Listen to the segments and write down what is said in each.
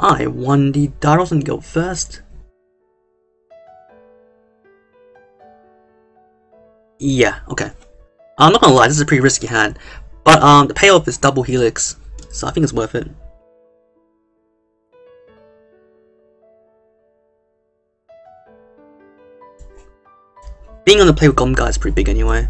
I won the Daroson Guild first. Yeah, okay. I'm not gonna lie, this is a pretty risky hand. But the payoff is double helix, so I think it's worth it. Being on the play with Gom guy is pretty big anyway.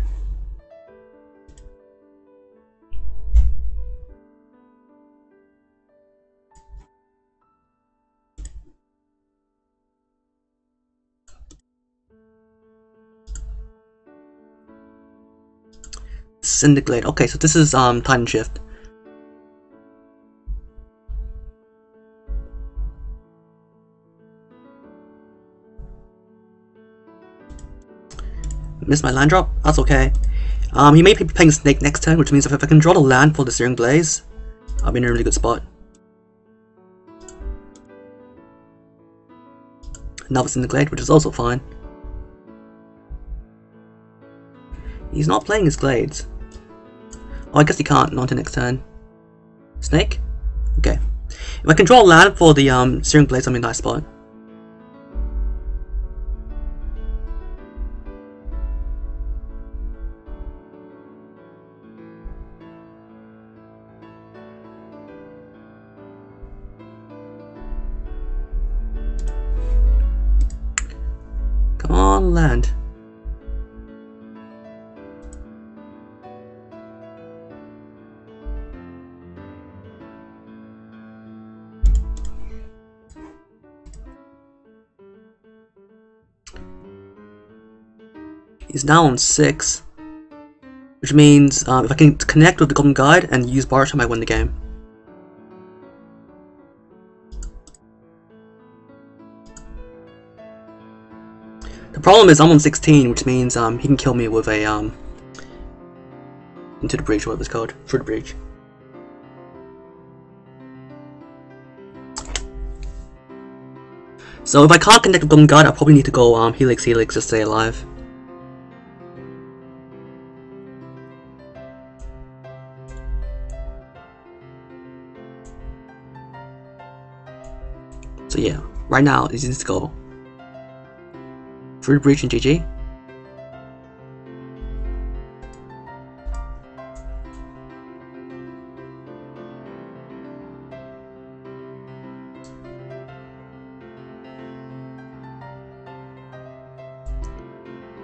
Cinder Glade. Okay, so this is Titan Shift. Missed my land drop. That's okay. He may be playing Snake next turn, which means if I can draw the land for the Searing Blaze, I'll be in a really good spot. Another Cinder Glade, which is also fine. He's not playing his glades. Oh, I guess he can't, not until next turn. Snake? Okay. If I can draw land for the Searing Blades, I'm in a nice spot. Come on, land. He's now on 6, which means if I can connect with the Goblin Guide and use Burrow Charm, I win the game. The problem is I'm on 16, which means he can kill me with a Into the Bridge, whatever it's called, Through the Bridge. So if I can't connect with Goblin Guide, I probably need to go Helix Helix to stay alive. So yeah, right now it needs to go Through the Bridge and GG.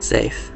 Safe.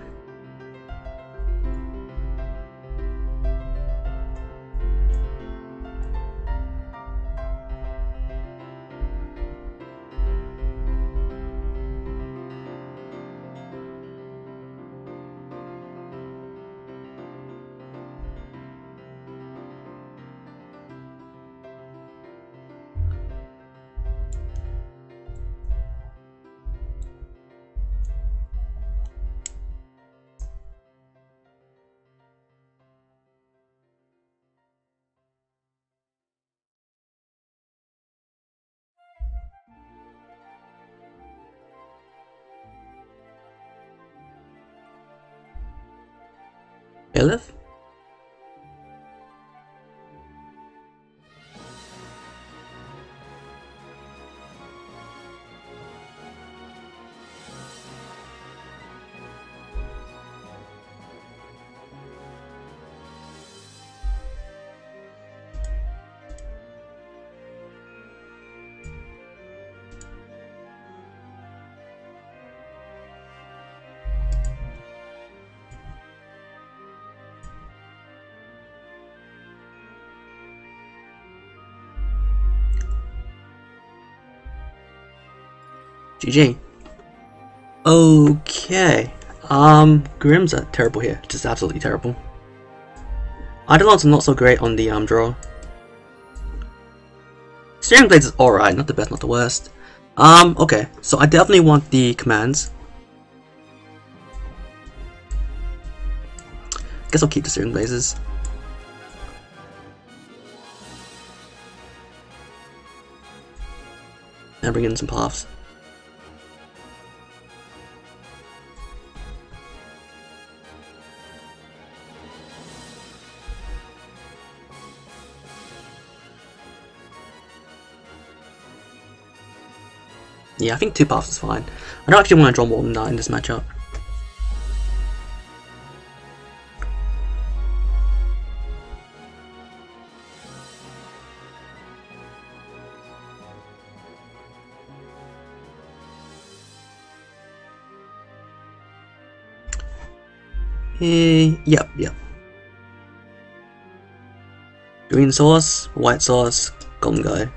Bailiff? GG. Okay. Grimms are terrible here. Just absolutely terrible. Eidolons are not so great on the draw. Steering Blades is alright. Not the best, not the worst. Okay. So I definitely want the commands. Guess I'll keep the Steering Blazes. And bring in some paths. Yeah, I think two paths is fine. I don't actually want to draw more than that in this matchup. Yep. Green sauce, white sauce, Golden Guide.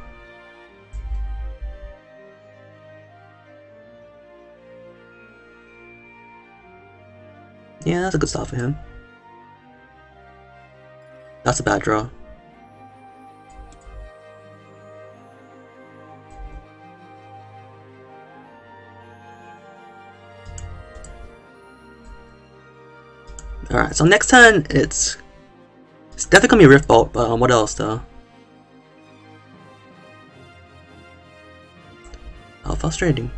Yeah, that's a good start for him. That's a bad draw. Alright, so next turn, it's definitely gonna be a Rift Bolt, but what else though? How frustrating.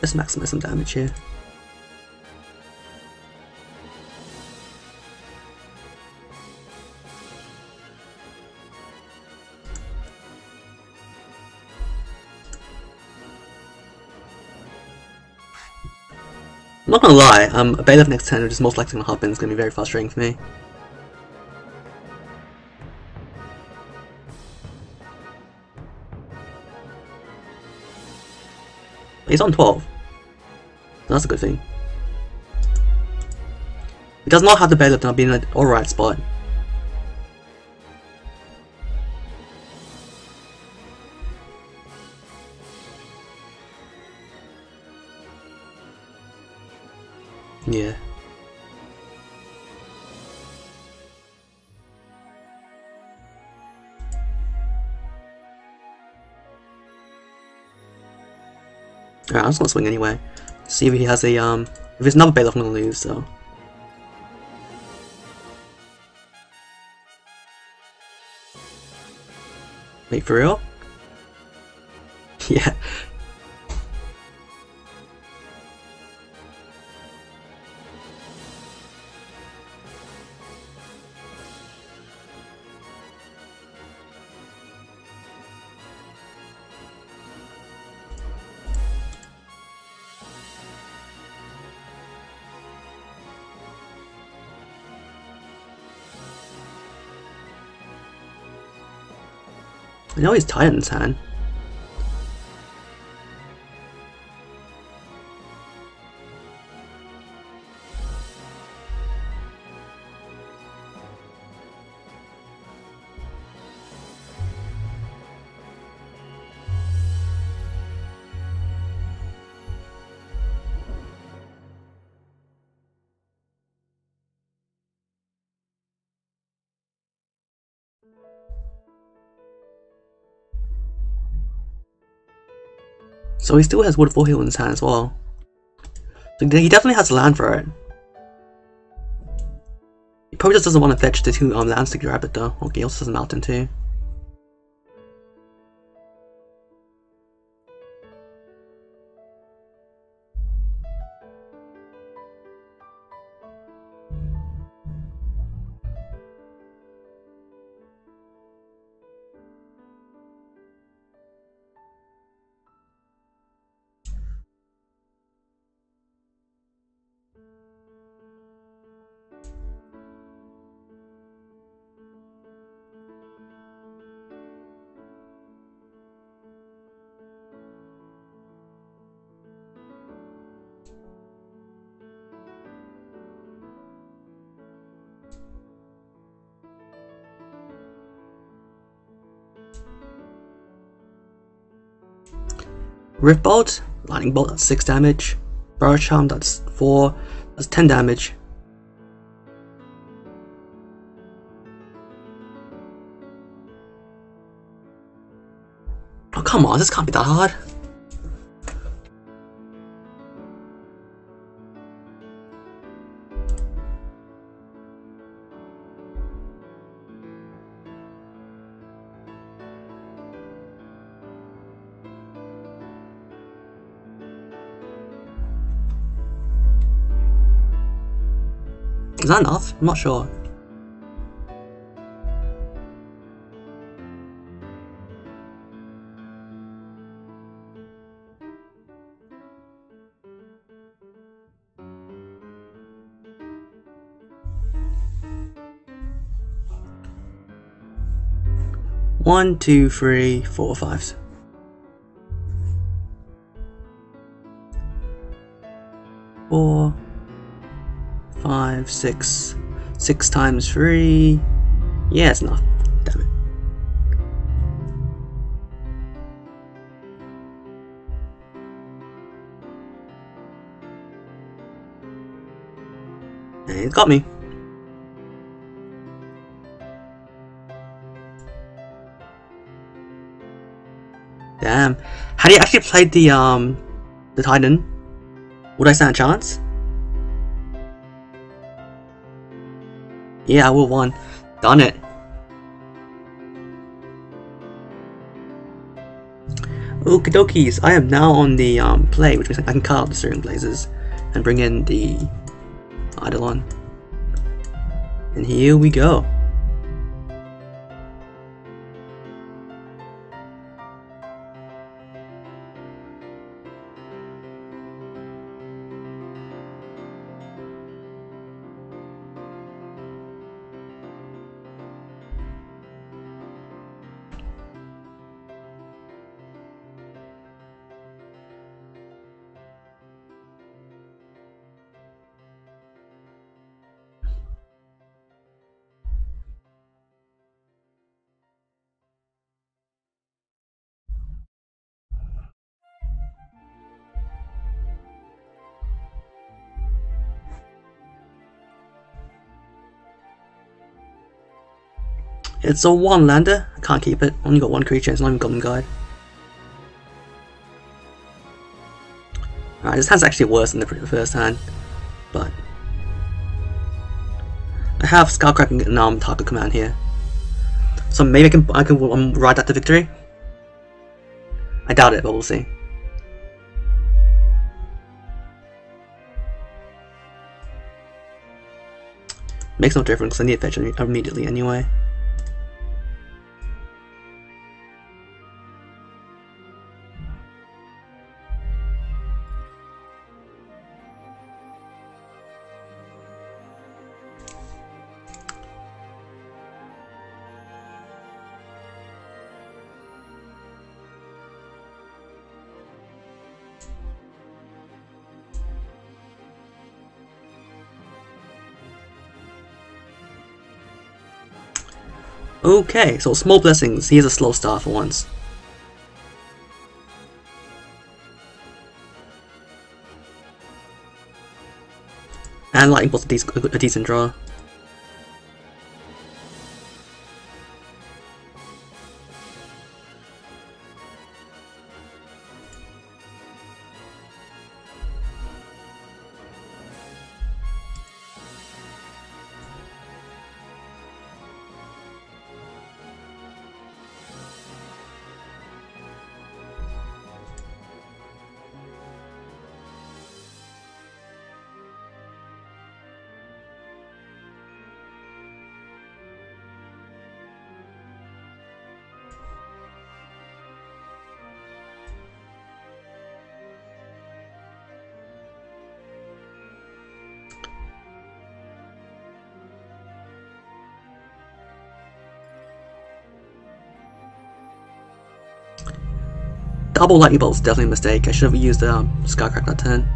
Let's maximize some damage here. I'm not gonna lie, a Bailiff next turn, which is most likely gonna hop in, is gonna be very frustrating for me. But he's on 12. That's a good thing. If he does not have the Bailiff, then I'll be in an alright spot. Yeah. Alright, I'm just gonna swing anyway. See if he has a if it's another Bailiff, I'm gonna lose, so. Wait, for real? Yeah. I know he's Titan's hand. So he still has Wood Full Heal in his hand as well. So he definitely has land for it. He probably just doesn't want to fetch the two lands to grab it though. Okay, he also has a mountain too. Rift Bolt, Lightning Bolt, that's 6 damage. Burrow Charm, that's 4, that's 10 damage. Oh come on, this can't be that hard. Is that enough? I'm not sure. One, two, three, four, fives. Four, five, six. 6 times 3. Yeah, it's enough. Damn it. And it's got me. Damn. Had he actually played the Titan, would I stand a chance? Yeah, I would've won. Done it. Okie dokies, I am now on the play, which means I can cut out the Searing Blazes and bring in the Eidolon. And here we go. It's a one-lander. I can't keep it. Only got one creature. It's not even Goblin Guide. Alright, this hand's actually worse than the first hand, but I have Skullcracking Nom Taco Command here, so maybe I can ride that to victory. I doubt it, but we'll see. Makes no difference. I need to fetch immediately anyway. Okay, so small blessings. Here's a slow start for once. And Lightning Bolt's a decent draw. Double Lightning Bolt is definitely a mistake. I should have used Skycrack that turn.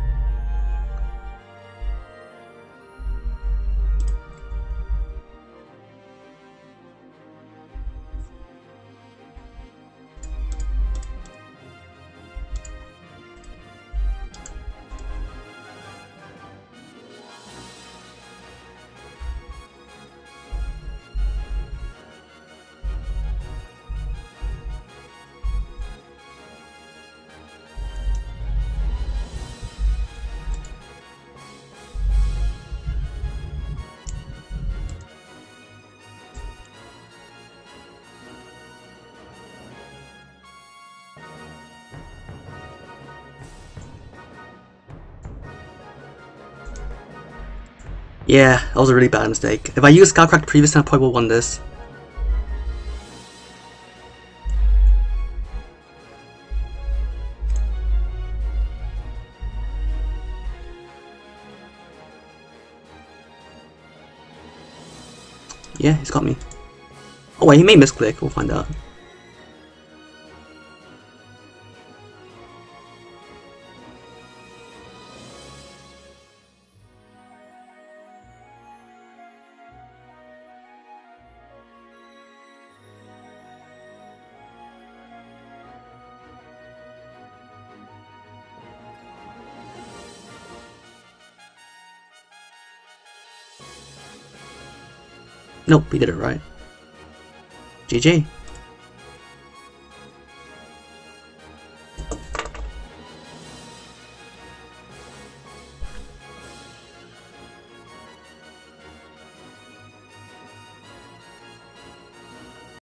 Yeah, that was a really bad mistake. If I used Skycrack previous time, I probably would have won this. Yeah, he's got me. Oh wait, he may misclick, we'll find out. Nope, we did it right. GG.